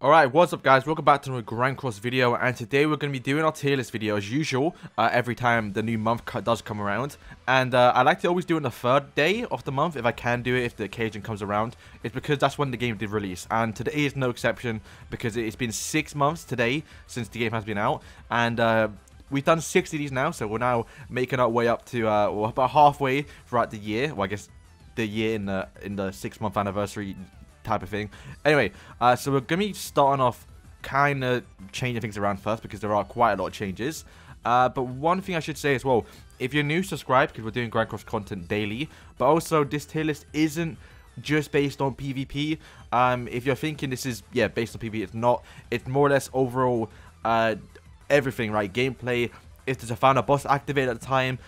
Alright, what's up guys, welcome back to another Grand Cross video, and today we're going to be doing our tier list video as usual, every time the new month does come around. And I like to always do it on the third day of the month, if I can do it, if the occasion comes around. It's because that's when the game did release, and today is no exception, because it's been 6 months today since the game has been out, and we've done 60 of these now, so we're now making our way up to, well, about halfway throughout the year, well I guess the year in the 6 month anniversary type of thing. Anyway, so we're gonna be starting off kind of changing things around first, because there are quite a lot of changes, but one thing I should say as well, if you're new, subscribe, because we're doing Grand Cross content daily. But also, this tier list isn't just based on PvP. If you're thinking this is, yeah, based on PvP, it's not. It's more or less overall everything, right? Gameplay, if there's a final boss activated at the time,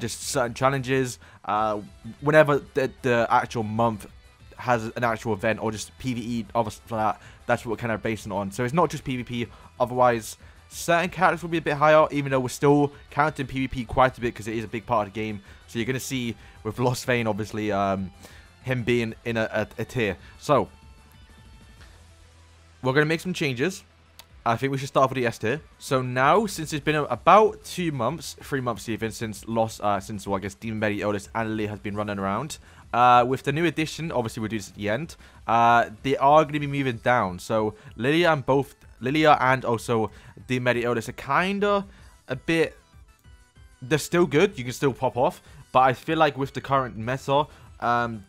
just certain challenges, whenever the actual month has an actual event, or just PvE, obviously, for that, that's what we're kind of basing it on. So it's not just PvP, otherwise certain characters will be a bit higher, even though we're still counting PvP quite a bit, because it is a big part of the game. So you're going to see with Lostvayne, obviously, him being in a tier. So we're going to make some changes. I think we should start off with the S tier. So now, since it's been about 2 months, 3 months even, since well, I guess Demon Meliodas and Lilia has been running around, with the new addition, obviously we'll do this at the end, they are going to be moving down. So Lilia and also Demon Meliodas are kind of a bit, they're still good, you can still pop off, but I feel like with the current meta,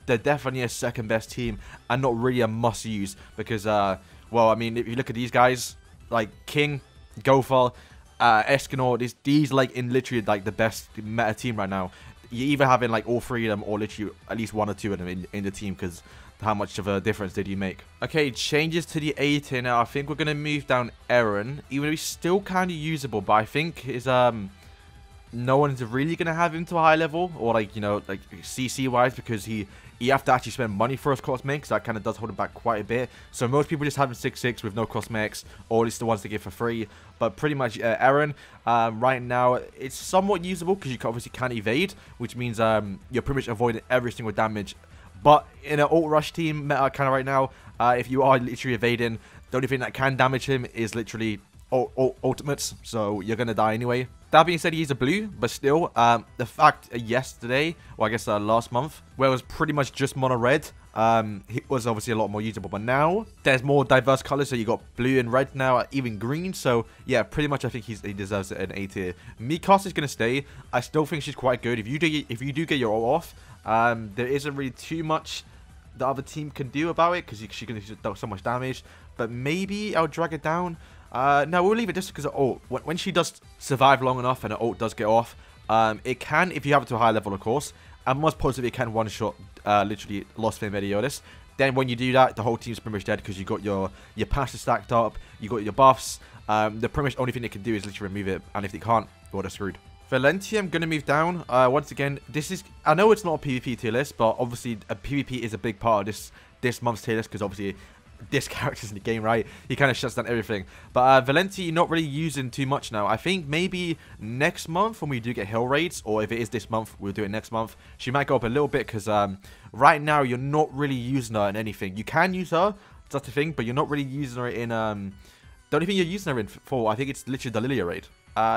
they're definitely a second best team and not really a must use, because, well, I mean, if you look at these guys, like King, Gopher, Escanor, these like in literally like the best meta team right now. You're either having like all three of them, or literally at least one or two of them in the team, because how much of a difference did you make? Okay, changes to the A tier now. I think we're gonna move down Eren, even though he's still kind of usable, but I think his no one's really gonna have him to a high level, or like, you know, like CC wise, because you have to actually spend money for his cross mechs. That kind of does hold him back quite a bit. So most people just have him 6-6 with no cross mechs, or at least the ones they get for free. But pretty much Eren, right now, it's somewhat usable, because you obviously can't evade, which means you're pretty much avoiding every single damage. But in an alt rush team meta kind of right now, if you are literally evading, the only thing that can damage him is literally ultimates, so you're gonna die anyway. That being said, he's a blue, but still, the fact yesterday, or I guess last month, where it was pretty much just mono red, he was obviously a lot more usable, but now there's more diverse colors, so you got blue and red now, even green. So yeah, pretty much I think he deserves an A tier. Mikasa is gonna stay. I still think she's quite good. If you do get your ult off, there isn't really too much the other team can do about it, because she can do so much damage. But maybe I'll drag it down. No, we'll leave it just because of ult. When she does survive long enough and her ult does get off, it can, if you have it to a high level, of course, and most positively it can one-shot, literally, Lostvayne Meliodas. Then when you do that, the whole team's pretty much dead, because you got your passive stacked up, you got your buffs. The pretty much only thing they can do is literally remove it, and if they can't, well, they're screwed. Valenti, I'm going to move down. Once again, this is, I know it's not a PvP tier list, but obviously a PvP is a big part of this month's tier list, because obviously this character's in the game, right? He kind of shuts down everything. But Valenti, not really using too much now. I think maybe next month when we do get hill raids, or if it is this month, we'll do it next month. She might go up a little bit, because right now you're not really using her in anything. You can use her, that's the thing, but you're not really using her in... the only thing you're using her in for, I think it's literally the Lilia raid.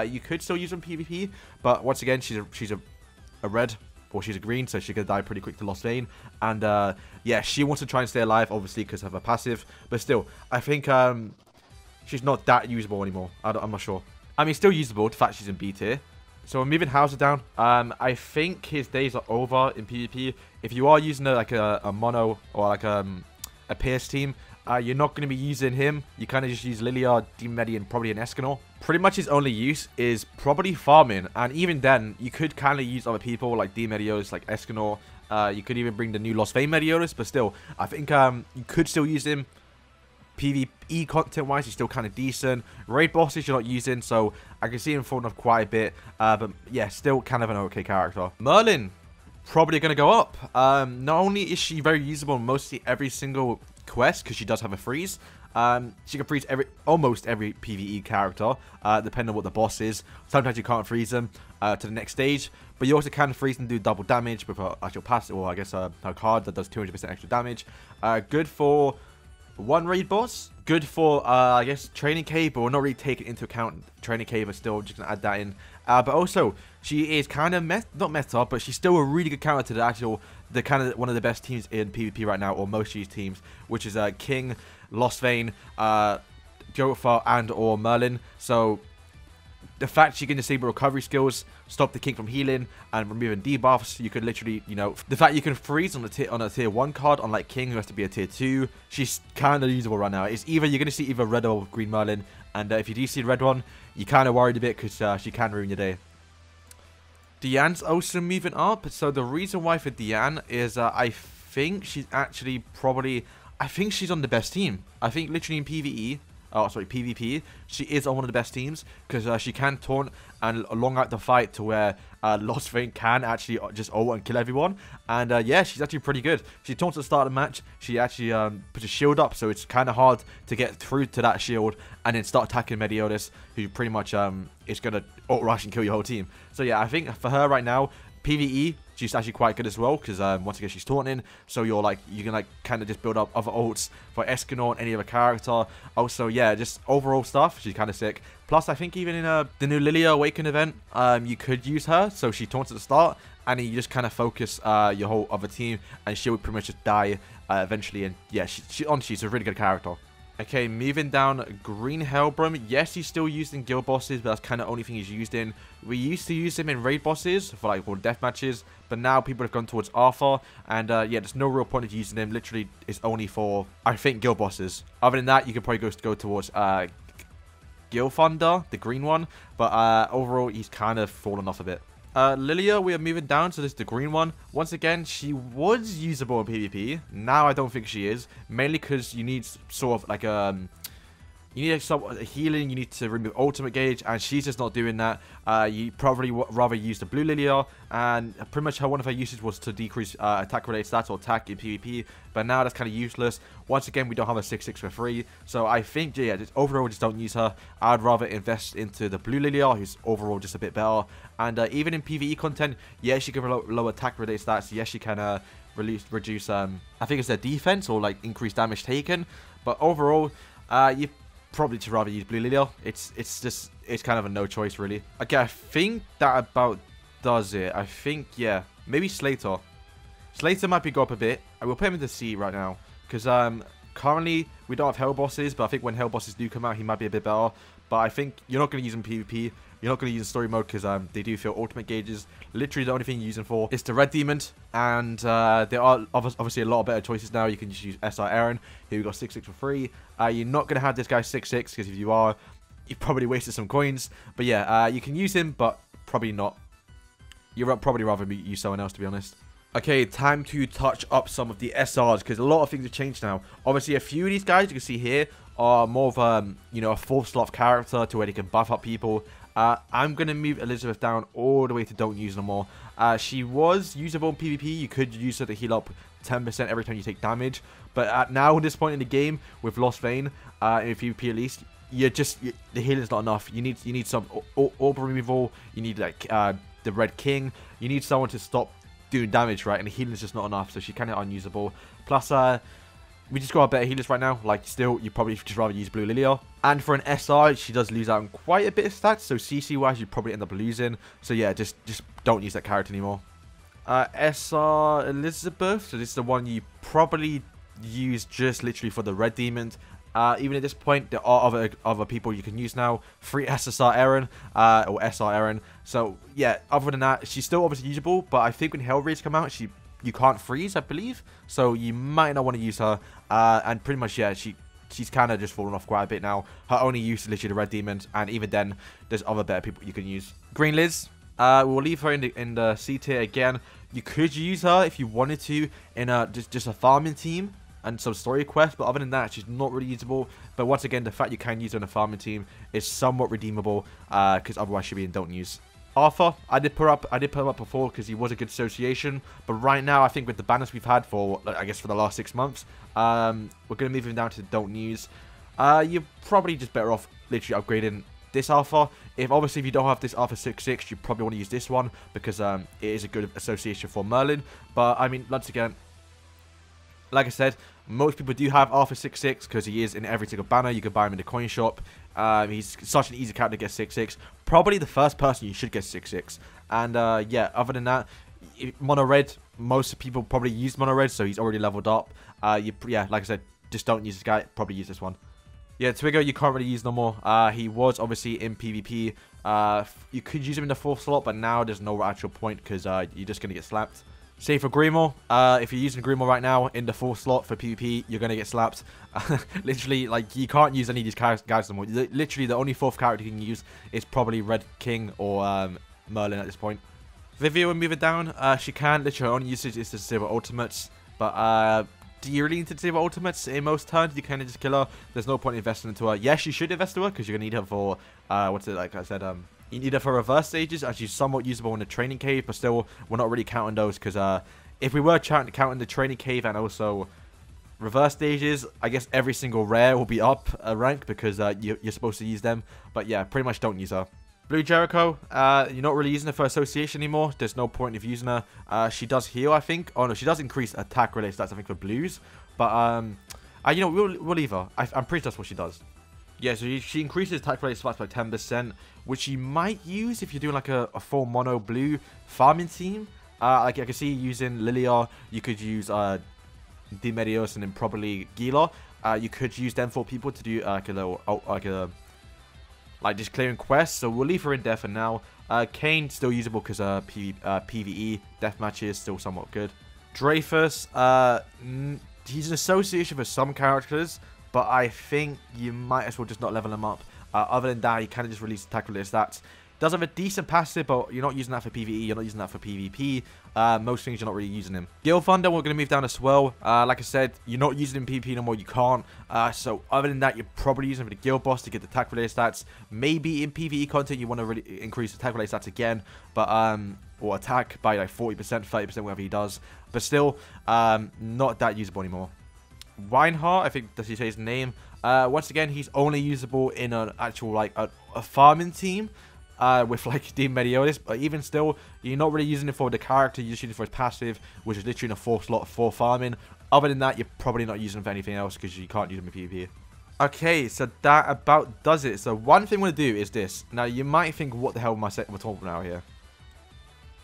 You could still use her in PvP, but once again, she's a red... Or she's a green, so she could die pretty quick to Lostvayne. And yeah, she wants to try and stay alive, obviously, because of her passive. But still, I think she's not that usable anymore. I'm not sure. I mean, still usable, the fact she's in B tier. So we're moving Hauser down. I think his days are over in PvP. If you are using a mono or like a Pierce team, you're not going to be using him. You kind of just use Lilia, Demon Medi, and probably an Escanor. Pretty much his only use is probably farming, and even then, you could kind of use other people like Demon Meliodas, like Escanor. You could even bring the new Lostvayne Meliodas, but still, I think you could still use him. PvE content-wise, he's still kind of decent. Raid bosses you're not using, so I can see him falling off quite a bit. But yeah, still kind of an okay character. Merlin. probably going to go up. Not only is she very usable in mostly every single quest, because she does have a freeze. She can freeze almost every PvE character, depending on what the boss is. Sometimes you can't freeze them to the next stage, but you also can freeze them and do double damage with her actual passive, or I guess her card that does 200% extra damage. Good for one raid boss. Good for, I guess, Training Cave, but we're not really taking into account Training Cave, but still just going to add that in. But also, she is kind of, not messed up, but she's still a really good counter to the actual, one of the best teams in PvP right now, or most of these teams, which is King, Lostvayne, Gopher, and or Merlin. So, the fact she can disable recovery skills, stop the King from healing, and removing debuffs, you could literally, you know, the fact you can freeze on a tier 1 card, unlike King, who has to be a tier 2, she's kind of usable right now. It's either, you're going to see either red or green Merlin, and if you do see the red one, you're kind of worried a bit, because she can ruin your day. Diane's also moving up, so the reason why for Diane is I think she's actually probably, I think she's on the best team. I think literally in PvE, oh, sorry, PvP, she is on one of the best teams, because she can taunt and long out the fight to where Lostvayne can actually just ult and kill everyone. And yeah, she's actually pretty good. She taunts at the start of the match. She actually puts a shield up, so it's kind of hard to get through to that shield and then start attacking Meliodas, who pretty much is going to ult rush and kill your whole team. So yeah, I think for her right now, PvE, she's actually quite good as well, because once again she's taunting, so you're like, you can like kind of just build up other ults for Escanor and any other character. Also, yeah, just overall stuff, she's kind of sick. Plus, I think even in the new Lilia Awaken event, you could use her, so she taunts at the start, and then you just kind of focus your whole other team, and she would pretty much just die eventually. And yeah, she's a really good character. Okay, moving down, green Helbram. Yes, he's still used in guild bosses, but that's kind of the only thing he's used in. We used to use him in raid bosses for like all death matches, but now people have gone towards Arthur, and yeah, there's no real point of using him. Literally, it's only for, I think, guild bosses. Other than that, you could probably go towards Gilthunder, the green one, but overall, he's kind of fallen off a bit. Lilia, we are moving down, so this is the green one. Once again, she was usable in PvP. Now I don't think she is, mainly because you need sort of like you need a healing, you need to remove ultimate gauge, and she's just not doing that. You probably rather use the blue Lilia, and pretty much one of her uses was to decrease attack related stats or attack in PvP, but now that's kind of useless. Once again, we don't have a 6/6 for free, so I think, yeah, just overall just don't use her. I'd rather invest into the blue Lilia, who's overall just a bit better. And even in PvE content, yes, she can lower attack related stats, yes, she can reduce I think it's their defense or like increased damage taken, but overall you probably to rather use blue Lilia. It's kind of a no choice really. Okay, I think that about does it. I think, yeah, maybe Slater might be go up a bit. I will put him in the C right now, because currently we don't have hell bosses, but I think when hell bosses do come out, he might be a bit better. But I think you're not going to use him in PvP, you're not going to use in story mode, because they do feel ultimate gauges. Literally the only thing you use them for is the red demon, and there are obviously a lot of better choices now. You can just use SR Eren, who got 6/6 for free. You're not going to have this guy 6/6, because if you are, you probably wasted some coins. But yeah, you can use him, but probably not. You'd probably rather use someone else, to be honest. Okay, time to touch up some of the SRs, because a lot of things have changed now. Obviously, a few of these guys you can see here are more of you know, a fourth slot character to where they can buff up people. I'm going to move Elizabeth down all the way to don't use no more. She was usable in PvP. You could use her to heal up 10% every time you take damage. But now, at this point in the game, with Lostvayne, in PvP at least, the healing's not enough. You need some orb removal. You need, like, the Red King. You need someone to stop doing damage, right? And the healing's just not enough, so she's kind of unusable. Plus, we just got our better healers right now. Like, still, you probably just rather use blue Lilia. And for an SR, she does lose out on quite a bit of stats, so CC-wise, you probably end up losing. So yeah, just don't use that character anymore. SR Elizabeth, so this is the one you probably use just literally for the red demon. Even at this point, there are other people you can use now. Free SSR Eren, or SR Eren. So yeah, other than that, she's still obviously usable, but I think when Hell Raids come out, you can't freeze, I believe, so you might not want to use her. And pretty much, yeah, she's kind of just fallen off quite a bit now. Her only use is literally the red demon, and even then, there's other better people you can use. Green Liz, we'll leave her in the C tier again. You could use her if you wanted to in just a farming team and some story quests, but other than that, she's not really usable. But once again, the fact you can use her in a farming team is somewhat redeemable, because otherwise she'd be in don't use. Arthur, I did put him up before because he was a good association, but right now I think with the banners we've had for, I guess, for the last 6 months, we're going to move him down to the Don't Use. You're probably just better off literally upgrading this Alpha. If you don't have this Alpha 6-6, you probably want to use this one because it is a good association for Merlin. But I mean, once again, like I said, most people do have Alpha 6-6 because he is in every single banner. You can buy him in the coin shop. He's such an easy character to get 6-6. Probably the first person you should get 6-6. And yeah, other than that, mono red, most people probably use mono red, so he's already leveled up. Yeah, like I said, just don't use this guy, probably use this one. Yeah, Twiggo, you can't really use no more. He was obviously in PvP. You could use him in the 4th slot, but now there's no actual point because you're just going to get slapped. Same for Grimoire. If you're using Grimoire right now in the 4th slot for PvP, you're going to get slapped. Literally, like, you can't use any of these guys anymore. Literally, the only 4th character you can use is probably Red King or Merlin at this point. Vivian will move it down. She can. Literally, her only usage is to disable ultimates, but... do you really need to disable ultimates? In most turns, you kind of just kill her. There's no point investing into her. Yes, you should invest into her because you're going to need her for, like I said, you need her for reverse stages, as she's somewhat usable in the training cave, but still, we're not really counting those because if we were counting the training cave and also reverse stages, I guess every single rare will be up a rank because you're supposed to use them. But yeah, pretty much don't use her. Blue Jericho, you're not really using her for association anymore. There's no point of using her. She does heal, I think. Oh, no, she does increase attack related stats, I think, for blues. But, you know, we'll leave her. I'm pretty sure that's what she does. Yeah, so she increases attack related stats by 10%, which you might use if you're doing, like, a full mono blue farming team. Like, I can see using Lilia. You could use Demon Meliodas and then probably Gila. You could use them for people to do, like, a little... like just clearing quests, so we'll leave her in there for now. Kane still usable because PvE deathmatch is still somewhat good. Dreyfus, he's an association for some characters, but I think you might as well just not level him up. Other than that, he kind of just releases attack related stats. Does have a decent passive, but you're not using that for PvE, you're not using that for PvP. Most things you're not really using him. Gilthunder, we're going to move down as well. Like I said, you're not using him in PvP no more, you can't. So other than that, you're probably using him for the guild boss to get the attack related stats. Maybe in PvE content, you want to really increase attack related stats again, but or attack by like 40%, 30%, whatever he does. But still, not that usable anymore. Weinhardt, I think does he say his name? Once again, he's only usable in an actual like a farming team. With like Demon Meliodas, but even still, you're not really using it for the character, you're just using it for his passive, which is literally in a 4th slot for farming. Other than that, you're probably not using it for anything else because you can't use them in PvP. Okay, so that about does it. So one thing we're going to do is this. Now, you might think, what the hell am I talking about here?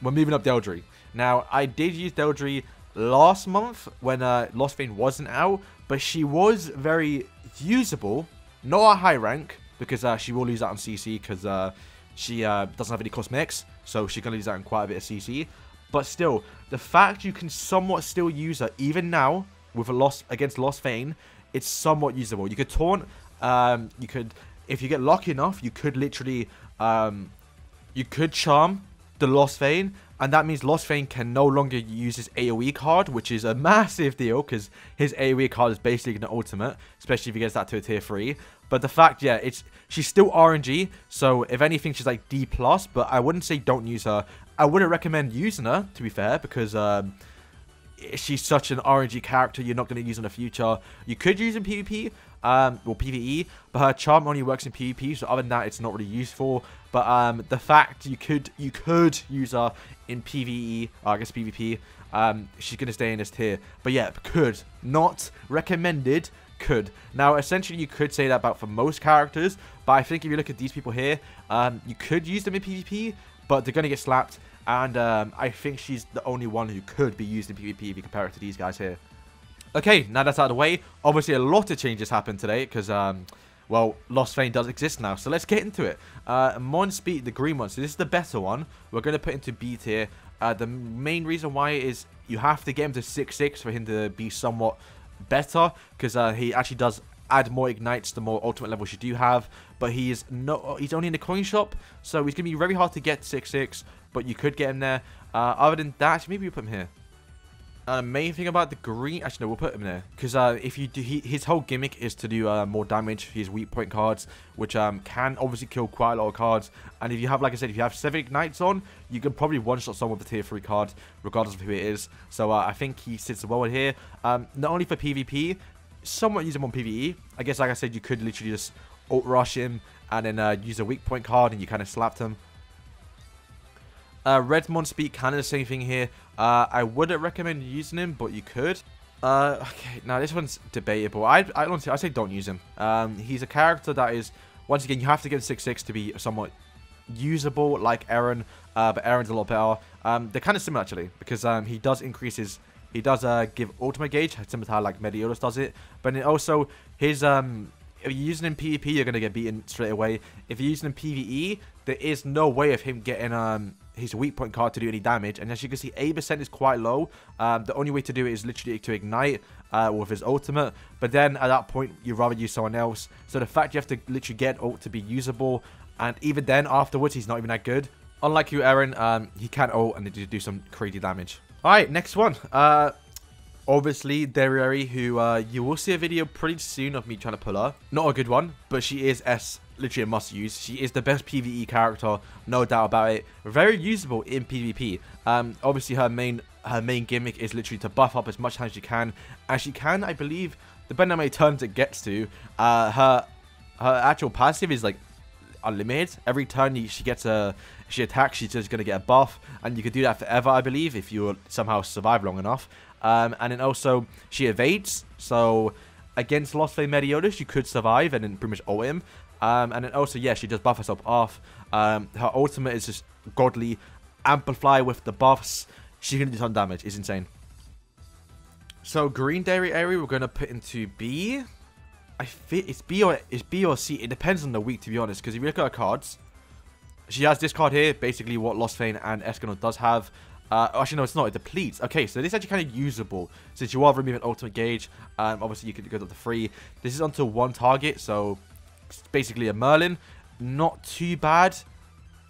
We're moving up Deldry. Now, I did use Deldry last month when Lostvayne wasn't out, but she was very usable, not a high rank, because she will lose out on CC because... she doesn't have any cosmetics, so she can lose out in quite a bit of CC. But still, the fact you can somewhat still use her, even now, with a loss against Lostvayne, it's somewhat usable. You could taunt, you could, if you get lucky enough, you could literally, you could charm the Lostvayne, and that means Lostvayne can no longer use his AoE card, which is a massive deal, because his AoE card is basically an ultimate, especially if he gets that to a tier 3. But the fact, yeah, she's still RNG, so if anything, she's like D+, but I wouldn't say don't use her. I wouldn't recommend using her, to be fair, because she's such an RNG character you're not going to use in the future. You could use in PvP, or PvE, but her charm only works in PvP, so other than that, it's not really useful. But the fact you could use her in PvE, I guess PvP, she's going to stay in this tier. But yeah, could, not recommended. Could. Now, essentially, you could say that about for most characters, but I think if you look at these people here, you could use them in PvP, but they're going to get slapped, and I think she's the only one who could be used in PvP if you compare it to these guys here. Okay, now that's out of the way, obviously a lot of changes happened today, because, well, Lostvayne does exist now, so let's get into it. Monspeet, the green one, so this is the better one, we're going to put into B tier. The main reason why is you have to get him to 6-6 for him to be somewhat... better, because he actually does add more ignites the more ultimate levels you do have, but he's only in the coin shop, so he's gonna be very hard to get 6-6, but you could get him there. Other than that, maybe we put him here. Main thing about the green, actually no, we'll put him there because if you do, his whole gimmick is to do more damage. His weak point cards, which can obviously kill quite a lot of cards. And if you have, like I said, if you have 7 ignites on, you can probably one-shot someone with a tier 3 card, regardless of who it is. So I think he sits well in here. Not only for PvP, somewhat use him on PvE. I guess, like I said, you could literally just alt rush him and then use a weak point card, and you kind of slapped him. Red Monspeet, kind of the same thing here. I wouldn't recommend using him, but you could. Okay, now this one's debatable. I honestly, I say don't use him. He's a character that is, once again, you have to get 6/6 to be somewhat usable, like Eren. But Eren's a lot better. They're kind of similar actually, because he does increase his, he does give ultimate gauge, similar to how like Meliodas does it. But then also his if you're using him PvP, you're gonna get beaten straight away. If you're using him PvE, there is no way of him getting his weak point card to do any damage. And as you can see, 8% is quite low. The only way to do it is literally to ignite with his ultimate. But then at that point, you'd rather use someone else. So the fact you have to literally get ult to be usable, and even then afterwards, he's not even that good. Unlike you, Eren, he can ult and do some crazy damage. All right, next one. Obviously, Derieri, who you will see a video pretty soon of me trying to pull her. Not a good one, but she is literally a must use. She is the best PvE character, no doubt about it. Very usable in PvP. Obviously, her main gimmick is literally to buff up as much time as she can. And she can, I believe, depending on how many turns it gets to, her actual passive is like unlimited. Every turn she attacks, she's just gonna get a buff, and you could do that forever, I believe, if you somehow survive long enough. And then also she evades, so against Lostvayne Meliodas you could survive and then pretty much ult him. And then also, yeah, she does buff herself off. Her ultimate is just godly. Amplify with the buffs. She can do some damage. It's insane. So green Derieri, we're gonna put into B. I think it's B or C. It depends on the week, to be honest. Because if you look at her cards, she has this card here, basically what Lostvayne and Escanor does have. Actually, no, it's not. It depletes. Okay, so this is actually kind of usable since you are removing ultimate gauge. Obviously, you can go up to 3. This is onto 1 target, so it's basically a Merlin. Not too bad.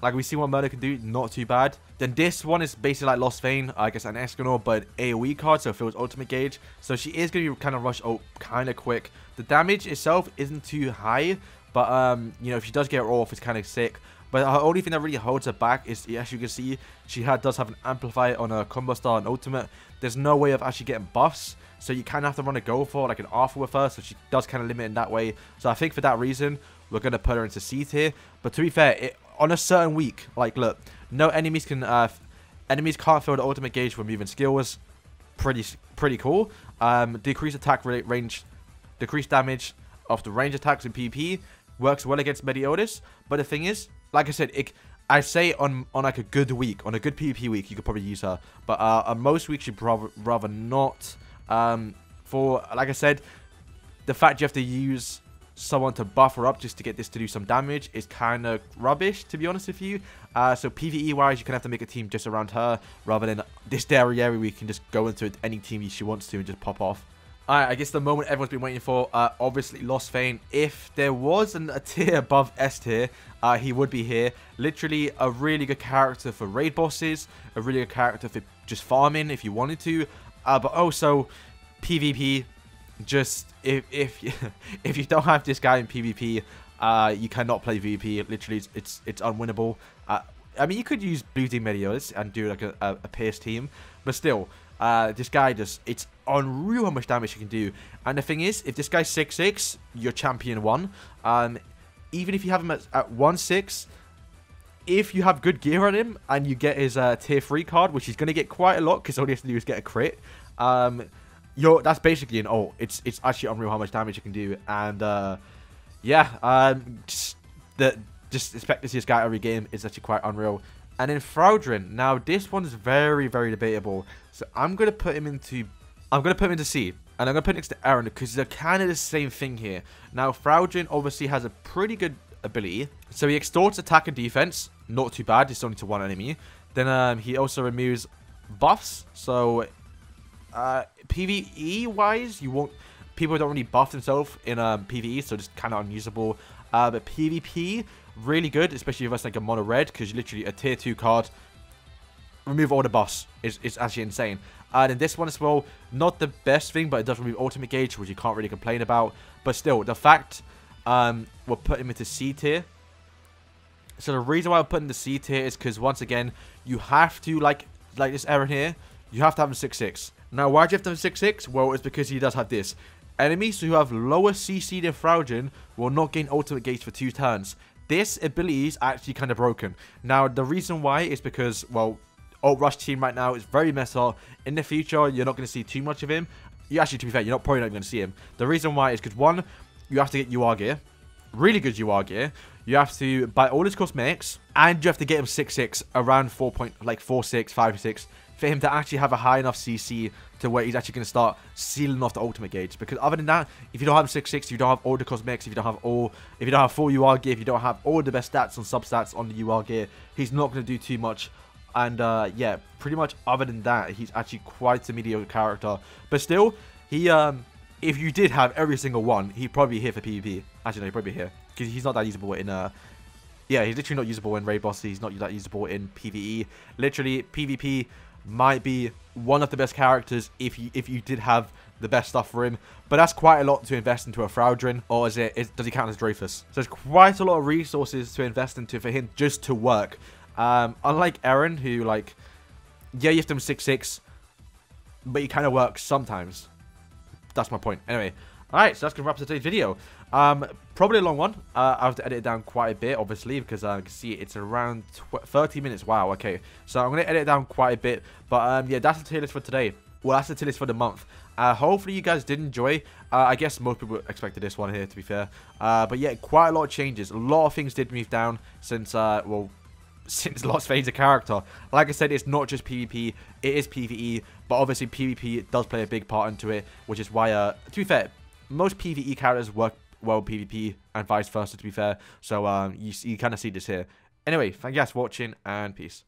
Like, we see what Merlin can do. Not too bad. Then this one is basically like Lostvayne, I guess, an Escanor, but AoE card, so it fills ultimate gauge. So she is going to be kind of rush ult kind of quick. The damage itself isn't too high, but, you know, if she does get her off, it's kind of sick. But her only thing that really holds her back is, as you can see, she does have an amplifier on her combo star and ultimate. There's no way of actually getting buffs, so you kind of have to run a go for like an Arthur with her, so she does kind of limit in that way. So I think for that reason, we're going to put her into C tier. But to be fair, on a certain week, like look, no enemies can, enemies can't fill the ultimate gauge when moving skills. Pretty cool. Decreased attack range, decreased damage of the range attacks in PvP works well against Meliodas. But the thing is, like I said, I say on like a good week, on a good PvP week, you could probably use her. But on most weeks, you'd rather not. For, like I said, the fact you have to use someone to buff her up just to get this to do some damage is kind of rubbish, to be honest with you. So PvE-wise, you can have to make a team just around her, rather than this Derieri where you can just go into any team she wants to and just pop off. Alright, I guess the moment everyone's been waiting for, obviously Lostvayne. If there was a tier above S tier, he would be here. Literally a really good character for raid bosses, a really good character for just farming if you wanted to, but also PvP. Just if you don't have this guy in PvP, you cannot play PvP. Literally, it's unwinnable. I mean, you could use Blue Team Meliodas and do like a Pierce team, but still. This guy just, it's unreal how much damage he can do. And the thing is, if this guy's 6/6, you're champion 1. Even if you have him at 1/6, if you have good gear on him and you get his tier 3 card, which he's going to get quite a lot because all he has to do is get a crit, that's basically an ult. It's actually unreal how much damage you can do. And yeah, just expect to see this guy every game is actually quite unreal. And then Fraudrin. Now this one's very, very debatable. So I'm gonna put him into C, and I'm gonna put him next to Eren because they're kind of the same thing here. Now Fraudrin obviously has a pretty good ability. So he extorts attack and defense, not too bad. It's only to 1 enemy. Then he also removes buffs. So PvE wise, people don't really buff themselves in PvE, so just kind of unusable. But PvP, really good, especially if it's like a mono red, because literally a tier 2 card remove all the boss. It's actually insane. And in this one as well, not the best thing, but it does remove ultimate gauge, which you can't really complain about. But still, the fact we're putting him into C tier. So the reason why I'm putting the C tier is because, once again, you have to, like this Eren here, you have to have him 6-6. Now, why do you have to have him 6-6? Well, it's because he does have this. Enemies who have lower CC than Fraudrin will not gain ultimate gauge for 2 turns. This ability is actually kind of broken. Now, the reason why is because, well, Alt Rush team right now is very messed up. In the future, you're not going to see too much of him. You actually, to be fair, you're probably not going to see him. The reason why is because, one, you have to get UR gear. Really good UR gear. You have to buy all his cosmetics, and you have to get him 6-6, around 4.46, 5-6, for him to actually have a high enough CC to where he's actually going to start sealing off the ultimate gauge. Because other than that, if you don't have 6-6, you don't have all the cosmetics, if you don't have full UR gear, if you don't have all the best stats and substats on the UR gear, he's not going to do too much. And yeah, pretty much other than that, he's actually quite a mediocre character. But still, he if you did have every single one, he'd probably be here for PvP. Actually, no, he'd probably be here. Because he's not that usable in yeah, he's literally not usable in raid bosses. He's not that usable in PvE. Literally, PvP might be one of the best characters if you did have the best stuff for him. But that's quite a lot to invest into a Fraudrin. Or is it? Does he count as Dreyfus? So there's quite a lot of resources to invest into for him just to work. Unlike Eren, who, like, yeah, you have to him 6-6, but he kind of works sometimes. That's my point. Anyway, alright, so that's going to wrap up today's video. Probably a long one. I have to edit it down quite a bit, obviously, because I can see it's around 30 minutes. Wow, okay. So I'm going to edit it down quite a bit. But yeah, that's the tier list for today. Well, that's the tier list for the month. Hopefully you guys did enjoy. I guess most people expected this one here, to be fair. But yeah, quite a lot of changes. A lot of things did move down since, well, since Lostvayne's a character. Like I said, it's not just PvP, it is PvE, but obviously PvP does play a big part into it, which is why, to be fair, most PvE characters work well PvP and vice versa, to be fair. So you kind of see this here. Anyway, thank you guys for watching, and peace.